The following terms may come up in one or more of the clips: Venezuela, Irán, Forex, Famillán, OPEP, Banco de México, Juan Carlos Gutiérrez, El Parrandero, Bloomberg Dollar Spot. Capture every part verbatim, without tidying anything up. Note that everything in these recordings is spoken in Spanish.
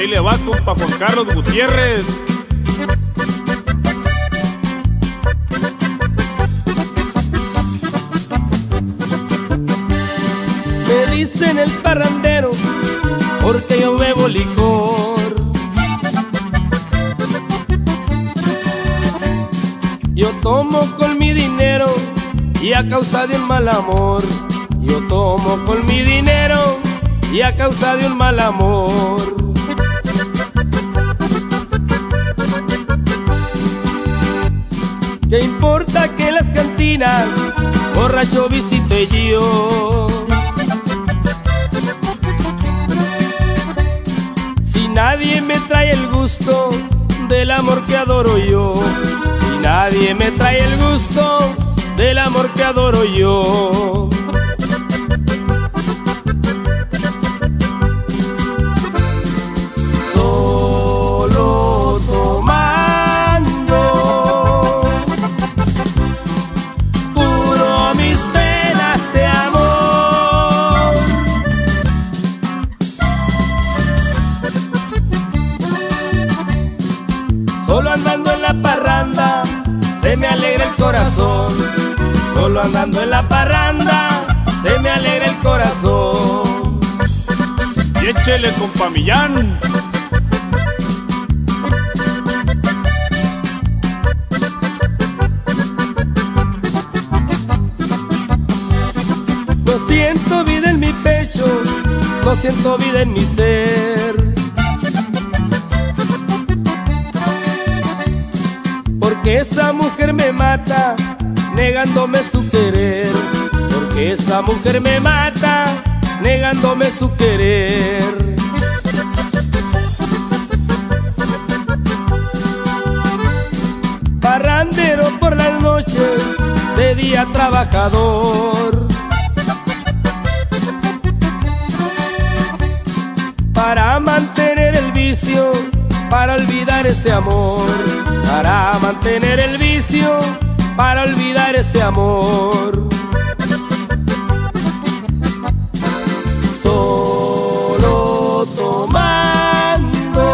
Ahí le va, compa, Juan Carlos Gutiérrez. Me dicen el parrandero porque yo bebo licor. Yo tomo con mi dinero y a causa de un mal amor. Yo tomo con mi dinero y a causa de un mal amor. ¿Qué importa que las cantinas borracho visite yo? Si nadie me trae el gusto del amor que adoro yo. Si nadie me trae el gusto del amor que adoro yo. Solo tomando curo mis penas de amor. Solo andando en la parranda se me alegra el corazón. Solo andando en la parranda se me alegra el corazón. Y échele, con Famillán. No siento vida en mi pecho, no siento vida en mi ser, porque esa mujer me mata negándome su querer, porque esa mujer me mata negándome su querer. Parrandero por las noches, de día trabajador. Para mantener el vicio, para olvidar ese amor. Para mantener el vicio, para olvidar ese amor. Solo tomando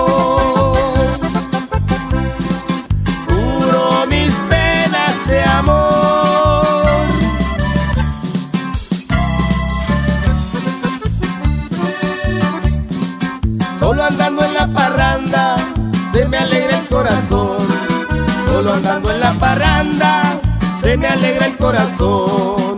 curo mis penas de amor. Solo andando en la parranda se me alegra el corazón. Solo andando en la parranda se me alegra el corazón.